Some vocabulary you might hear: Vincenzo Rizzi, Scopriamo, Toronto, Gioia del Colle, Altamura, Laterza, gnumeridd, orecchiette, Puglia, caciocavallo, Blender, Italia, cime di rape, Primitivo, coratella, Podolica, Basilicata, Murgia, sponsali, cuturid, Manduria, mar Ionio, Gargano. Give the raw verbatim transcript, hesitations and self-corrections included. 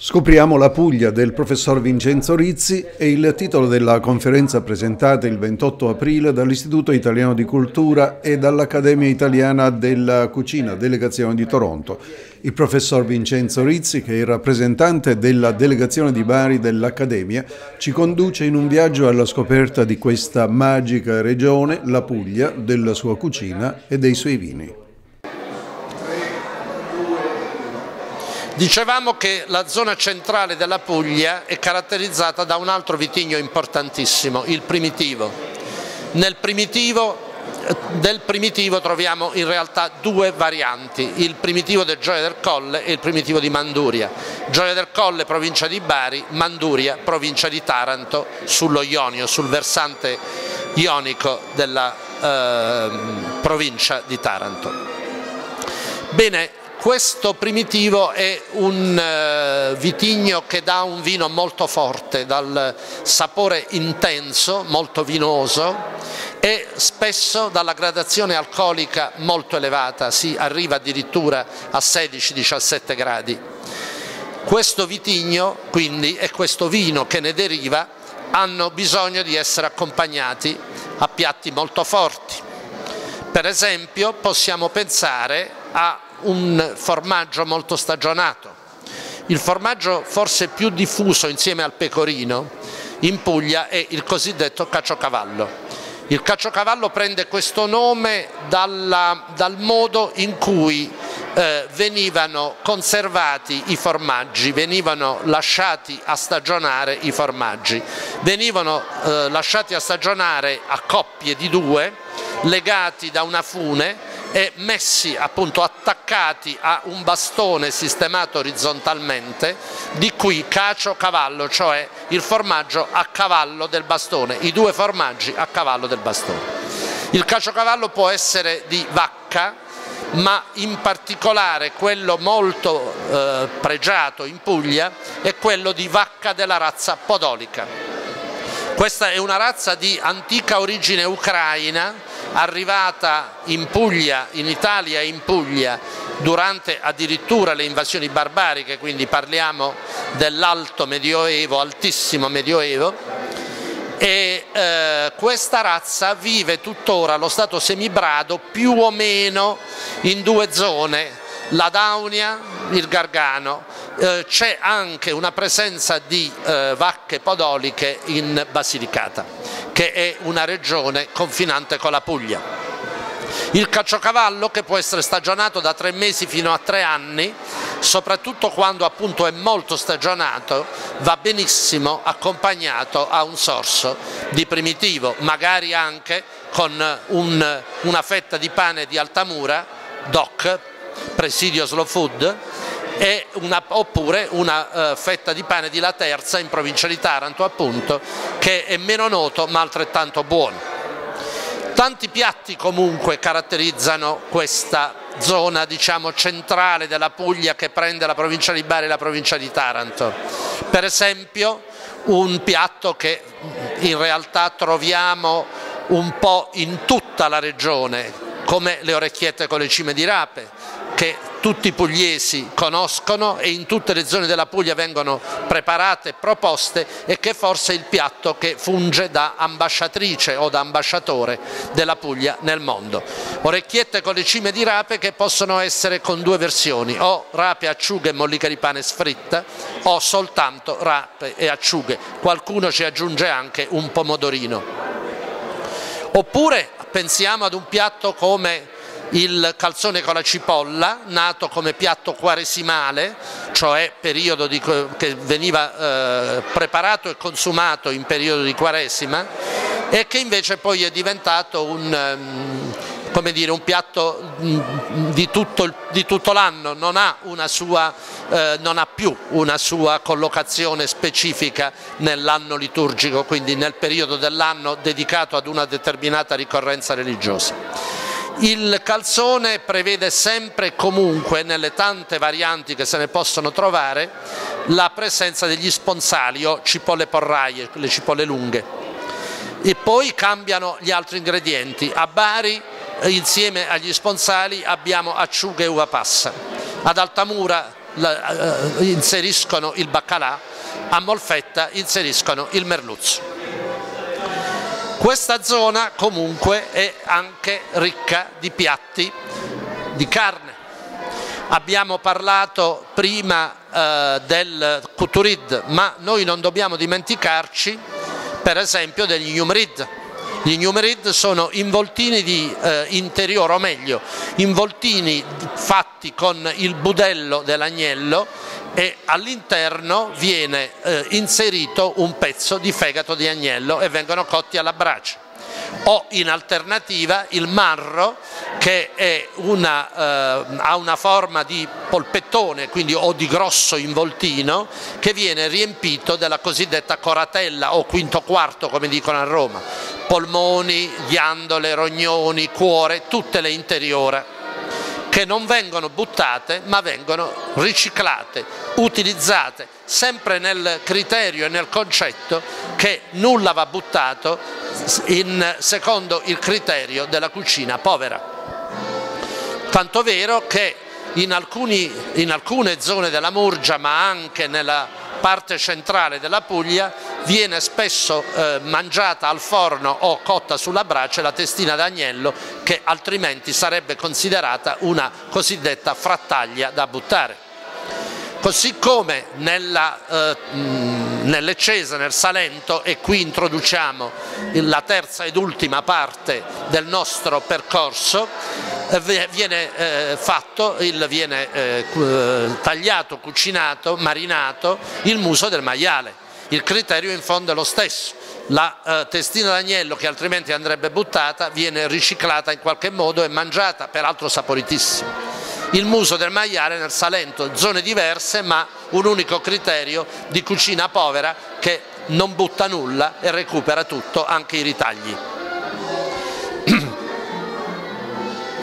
Scopriamo la Puglia del professor Vincenzo Rizzi è il titolo della conferenza presentata il ventotto aprile dall'Istituto Italiano di Cultura e dall'Accademia Italiana della Cucina, delegazione di Toronto. Il professor Vincenzo Rizzi, che è il rappresentante della delegazione di Bari dell'Accademia, ci conduce in un viaggio alla scoperta di questa magica regione, la Puglia, della sua cucina e dei suoi vini. Dicevamo che la zona centrale della Puglia è caratterizzata da un altro vitigno importantissimo, il Primitivo. Nel primitivo, del primitivo troviamo in realtà due varianti, il primitivo del Gioia del Colle e il primitivo di Manduria. Gioia del Colle, provincia di Bari, Manduria, provincia di Taranto, sullo Ionio, sul versante ionico della eh, provincia di Taranto. Bene. Questo primitivo è un vitigno che dà un vino molto forte, dal sapore intenso, molto vinoso e spesso dalla gradazione alcolica molto elevata, si arriva addirittura a sedici diciassette gradi. Questo vitigno, quindi, e questo vino che ne deriva hanno bisogno di essere accompagnati a piatti molto forti. Per esempio possiamo pensare a un formaggio molto stagionato. Il formaggio forse più diffuso insieme al pecorino in Puglia è il cosiddetto caciocavallo. Il caciocavallo prende questo nome dalla, dal modo in cui eh, venivano conservati i formaggi, venivano lasciati a stagionare i formaggi, venivano eh, lasciati a stagionare a coppie di due, legati da una fune e messi appunto attaccati a un bastone sistemato orizzontalmente, di cui caciocavallo, cioè il formaggio a cavallo del bastone, i due formaggi a cavallo del bastone. Il caciocavallo può essere di vacca, ma in particolare quello molto eh, pregiato in Puglia è quello di vacca della razza podolica. Questa è una razza di antica origine ucraina, arrivata in Puglia, in Italia e in Puglia durante addirittura le invasioni barbariche, quindi parliamo dell'alto medioevo, altissimo medioevo, e eh, questa razza vive tuttora allo stato semibrado più o meno in due zone, la Daunia, il Gargano. Eh, c'è anche una presenza di eh, vacche podoliche in Basilicata, che è una regione confinante con la Puglia. Il caciocavallo, che può essere stagionato da tre mesi fino a tre anni, soprattutto quando appunto è molto stagionato, va benissimo accompagnato a un sorso di primitivo, magari anche con un, una fetta di pane di Altamura, doc, presidio slow food, e una, oppure una uh, fetta di pane di Laterza in provincia di Taranto, appunto, che è meno noto ma altrettanto buono. Tanti piatti comunque caratterizzano questa zona, diciamo, centrale della Puglia, che prende la provincia di Bari e la provincia di Taranto. Per esempio un piatto che in realtà troviamo un po' in tutta la regione, come le orecchiette con le cime di rape, che tutti i pugliesi conoscono e in tutte le zone della Puglia vengono preparate, proposte, e che forse è il piatto che funge da ambasciatrice o da ambasciatore della Puglia nel mondo. Orecchiette con le cime di rape, che possono essere con due versioni, o rape, acciughe e mollica di pane sfritta, o soltanto rape e acciughe, qualcuno ci aggiunge anche un pomodorino. Oppure pensiamo ad un piatto come il calzone con la cipolla, nato come piatto quaresimale, cioè periodo di, che veniva eh, preparato e consumato in periodo di quaresima, e che invece poi è diventato un, come dire, un piatto di tutto, di tutto l'anno, non ha una sua, eh, non ha più una sua collocazione specifica nell'anno liturgico, quindi nel periodo dell'anno dedicato ad una determinata ricorrenza religiosa. Il calzone prevede sempre e comunque, nelle tante varianti che se ne possono trovare, la presenza degli sponsali o cipolle porraie, le cipolle lunghe. E poi cambiano gli altri ingredienti. A Bari, insieme agli sponsali, abbiamo acciughe e uva passa. Ad Altamura la, eh, inseriscono il baccalà, a Molfetta inseriscono il merluzzo. Questa zona comunque è anche ricca di piatti di carne. Abbiamo parlato prima eh, del cuturid, ma noi non dobbiamo dimenticarci per esempio degli gnumeridd. Gli gnumeridd sono involtini di eh, interiore, o meglio, involtini fatti con il budello dell'agnello, e all'interno viene eh, inserito un pezzo di fegato di agnello e vengono cotti alla brace. O in alternativa il marro, che è una, eh, ha una forma di polpettone, quindi, o di grosso involtino, che viene riempito della cosiddetta coratella o quinto quarto, come dicono a Roma: polmoni, ghiandole, rognoni, cuore, tutte le interiora, che non vengono buttate ma vengono riciclate, utilizzate, sempre nel criterio e nel concetto che nulla va buttato, in, secondo il criterio della cucina povera. Tanto vero che in, alcuni, in alcune zone della Murgia, ma anche nella parte centrale della Puglia, viene spesso eh, mangiata al forno o cotta sulla brace la testina d'agnello, che altrimenti sarebbe considerata una cosiddetta frattaglia da buttare. Così come nella, eh, nell'Eccese, nel Salento, e qui introduciamo la terza ed ultima parte del nostro percorso, eh, viene eh, fatto, il, viene eh, tagliato, cucinato, marinato il muso del maiale. Il criterio in fondo è lo stesso: la eh, testina d'agnello, che altrimenti andrebbe buttata, viene riciclata in qualche modo e mangiata, peraltro saporitissima. Il muso del maiale nel Salento, zone diverse ma un unico criterio di cucina povera, che non butta nulla e recupera tutto, anche i ritagli.